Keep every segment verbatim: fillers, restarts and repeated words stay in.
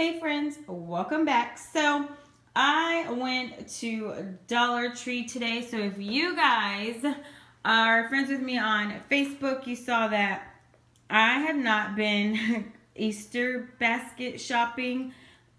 Hey friends, welcome back. So I went to Dollar Tree today. So if you guys are friends with me on Facebook, you saw that I have not been Easter basket shopping.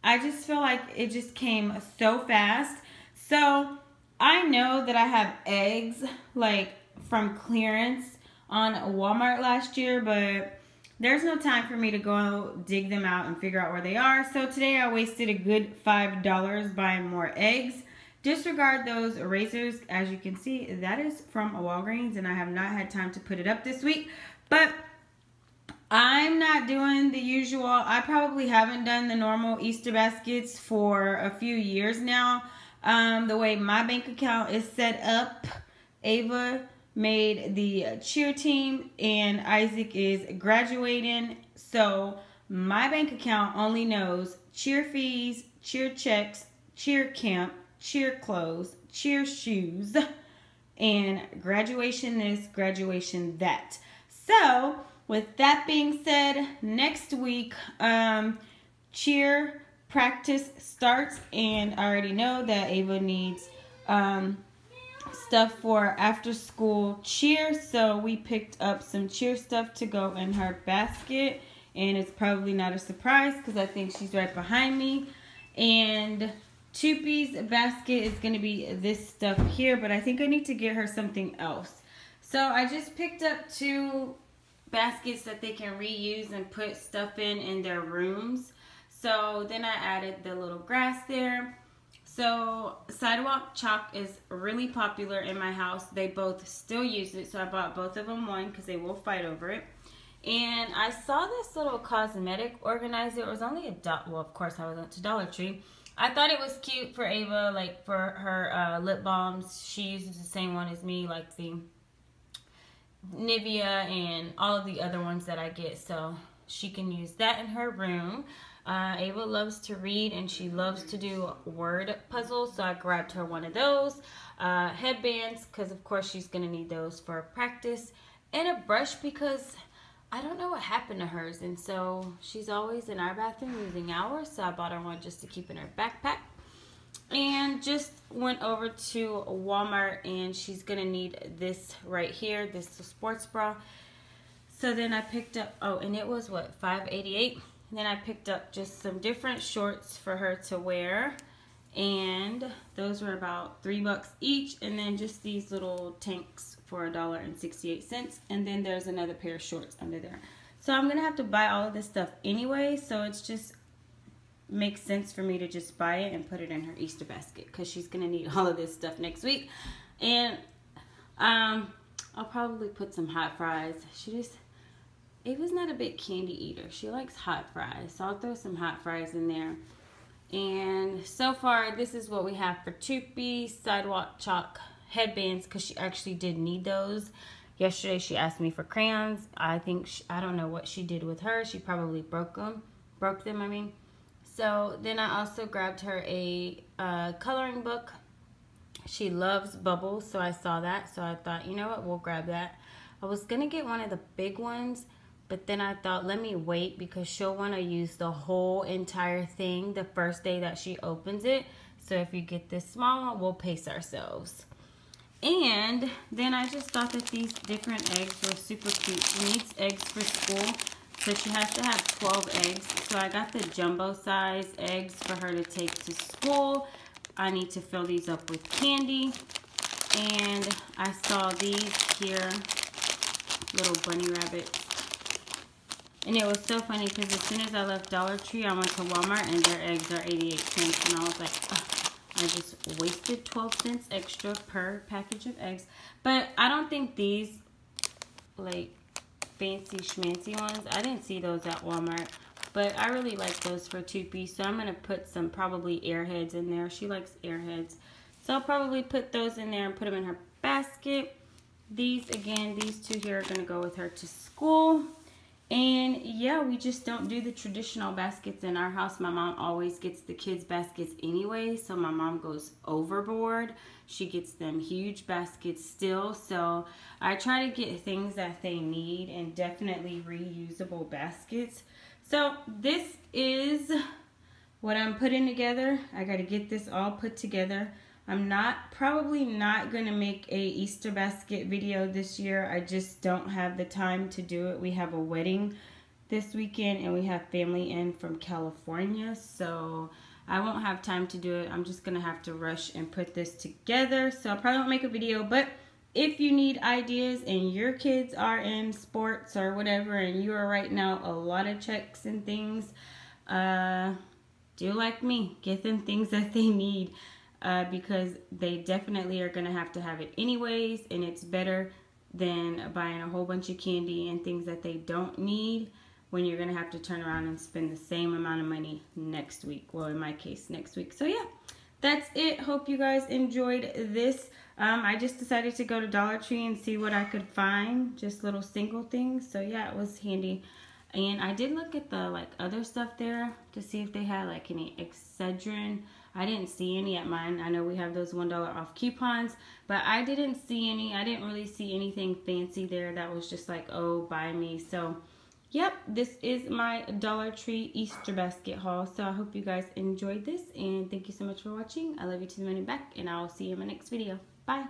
I just feel like it just came so fast. So I know that I have eggs like from clearance on Walmart last year, but there's no time for me to go dig them out and figure out where they are. So today I wasted a good five dollars buying more eggs. Disregard those erasers. As you can see, that is from Walgreens and I have not had time to put it up this week. But I'm not doing the usual. I probably haven't done the normal Easter baskets for a few years now. Um, the way my bank account is set up, Ava made the cheer team and Isaac is graduating, so my bank account only knows cheer fees, cheer checks, cheer camp, cheer clothes, cheer shoes, and graduation this, graduation that. So with that being said, next week um cheer practice starts, and I already know that Ava needs um stuff for after school cheer, so we picked up some cheer stuff to go in her basket, and it's probably not a surprise because I think she's right behind me. And Tupi's basket is going to be this stuff here, but I think I need to get her something else. So I just picked up two baskets that they can reuse and put stuff in in their rooms. So then I added the little grass there. So sidewalk chalk is really popular in my house. They both still use it, so I bought both of them one because they will fight over it. And I saw this little cosmetic organizer. It was only a dot. Well, of course I was at Dollar Tree. I thought it was cute for Ava, like for her uh, lip balms. She uses the same one as me, like the Nivea and all of the other ones that I get. So she can use that in her room. Uh, Ava loves to read and she loves to do word puzzles, so I grabbed her one of those. Uh, headbands, because of course she's going to need those for practice. And a brush, because I don't know what happened to hers, and so she's always in our bathroom using ours, so I bought her one just to keep in her backpack. And just went over to Walmart, and she's going to need this right here, this sports bra. So then I picked up, oh, and it was what, five eighty-eight? Then I picked up just some different shorts for her to wear, and those were about three bucks each, and then just these little tanks for a dollar and sixty-eight cents, and then there's another pair of shorts under there. So I'm gonna have to buy all of this stuff anyway, so it's just makes sense for me to just buy it and put it in her Easter basket because she's gonna need all of this stuff next week. And um, I'll probably put some hot fries. She just Ava's not a big candy eater. She likes hot fries, so I'll throw some hot fries in there. And so far, this is what we have for Tupi, sidewalk chalk, headbands, because she actually did need those. Yesterday, she asked me for crayons. I think, she, I don't know what she did with her. She probably broke them, broke them, I mean. So then I also grabbed her a uh, coloring book. She loves bubbles, so I saw that. So I thought, you know what, we'll grab that. I was gonna get one of the big ones, but then I thought, let me wait because she'll want to use the whole entire thing the first day that she opens it. So if you get this small, we'll pace ourselves. And then I just thought that these different eggs were super cute. She needs eggs for school, so she has to have twelve eggs. So I got the jumbo size eggs for her to take to school. I need to fill these up with candy. And I saw these here, little bunny rabbits. And it was so funny because as soon as I left Dollar Tree, I went to Walmart and their eggs are eighty-eight cents. And I was like, oh, I just wasted twelve cents extra per package of eggs. But I don't think these, like, fancy schmancy ones, I didn't see those at Walmart. But I really like those for Tupi. So I'm going to put some probably Airheads in there. She likes Airheads. So I'll probably put those in there and put them in her basket. These, again, these two here are going to go with her to school. And yeah, we just don't do the traditional baskets in our house. My mom always gets the kids' baskets anyway, so my mom goes overboard. She gets them huge baskets still, so I try to get things that they need and definitely reusable baskets. So this is what I'm putting together. I got to get this all put together. I'm not probably not going to make a Easter basket video this year. I just don't have the time to do it. We have a wedding this weekend and we have family in from California, so I won't have time to do it. I'm just going to have to rush and put this together, so I probably won't make a video. But if you need ideas and your kids are in sports or whatever and you are writing out a lot of checks and things, uh, do like me. Get them things that they need, uh, because they definitely are going to have to have it anyways, and it's better than buying a whole bunch of candy and things that they don't need when you're going to have to turn around and spend the same amount of money next week. Well, in my case, next week. So, yeah. That's it. Hope you guys enjoyed this. Um, I just decided to go to Dollar Tree and see what I could find. Just little single things. So yeah, it was handy. And I did look at the like other stuff there to see if they had like any Excedrin. I didn't see any at mine. I know we have those one dollar off coupons, but I didn't see any. I didn't really see anything fancy there that was just like, oh, buy me. So yep, this is my Dollar Tree Easter basket haul. So I hope you guys enjoyed this, and thank you so much for watching. I love you to the moon and back, and I will see you in my next video. Bye.